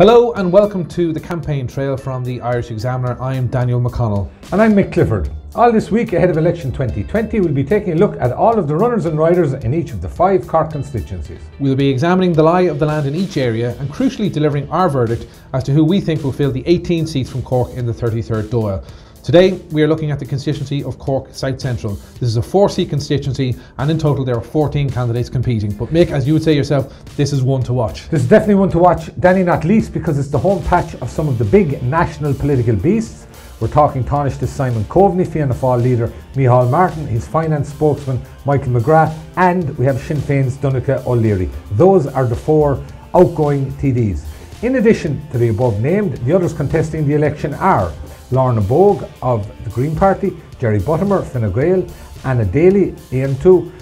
Hello and welcome to The Campaign Trail from the Irish Examiner. I'm Daniel McConnell. And I'm Mick Clifford. All this week ahead of election 2020, we'll be taking a look at all of the runners and riders in each of the 5 Cork constituencies. We'll be examining the lie of the land in each area and crucially delivering our verdict as to who we think will fill the 18 seats from Cork in the 33rd Dáil. Today, we are looking at the constituency of Cork South Central. This is a 4-seat constituency, and in total there are 14 candidates competing. But Mick, as you would say yourself, this is one to watch. This is definitely one to watch, Danny, not least because it's the home patch of some of the big national political beasts. We're talking Tánaiste Simon Coveney, Fianna Fáil leader Micheál Martin, his finance spokesman Michael McGrath, and we have Sinn Féin's Donnchadh O'Leary. Those are the 4 outgoing TDs. In addition to the above named, the others contesting the election are Lorna Bogue of the Green Party, Gerry Buttimer, Fine Gael, Anna Daly, AM2,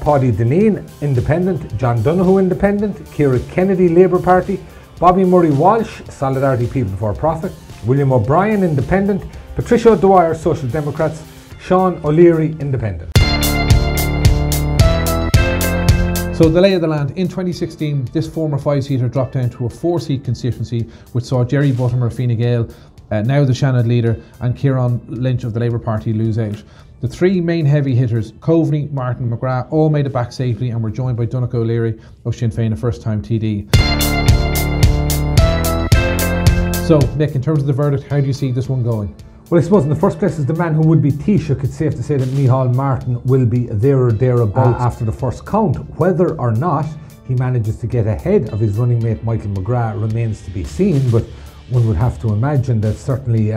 Paddy Dineen, Independent, John Donahue, Independent, Keira Kennedy, Labour Party, Bobby Murray Walsh, Solidarity People for Profit, William O'Brien, Independent, Patricia Dwyer, Social Democrats, Sean O'Leary, Independent. So the lay of the land, in 2016 this former 5-seater dropped down to a 4-seat constituency which saw Gerry Buttimer, Fine Gael, now the Shannon leader, and Kieran Lynch of the Labour Party lose out. The 3 main heavy hitters, Coveney, Martin, McGrath, all made it back safely and were joined by Donnchadh O'Leary of Sinn Féin, a first-time TD. So, Mick, in terms of the verdict, how do you see this one going? Well, I suppose in the first place is the man who would be Taoiseach. It's safe to say that Micheál Martin will be there or thereabouts after the first count. Whether or not he manages to get ahead of his running mate Michael McGrath remains to be seen, but one would have to imagine that certainly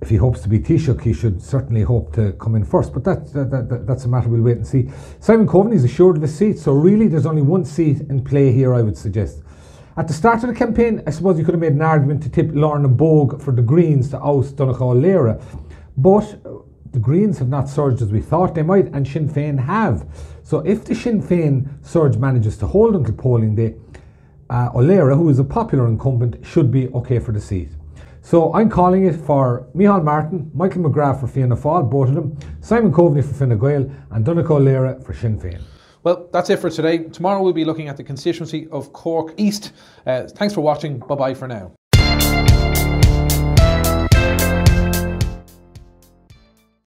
if he hopes to be Taoiseach, he should certainly hope to come in first. But that's a matter we'll wait and see. Simon Coveney is assured of his seat, so really there's only one seat in play here, I would suggest. At the start of the campaign, I suppose you could have made an argument to tip Lorna Bogue for the Greens to oust Donnchadh O'Leary, but the Greens have not surged as we thought they might, and Sinn Féin have. So if the Sinn Féin surge manages to hold until polling day, O'Leary, who is a popular incumbent, should be okay for the seat. So I'm calling it for Micheál Martin, Michael McGrath for Fianna Fáil, both of them, Simon Coveney for Fine Gael, and Donnchadh O'Leary for Sinn Féin. Well, that's it for today. Tomorrow we'll be looking at the constituency of Cork East. Thanks for watching. Bye-bye for now.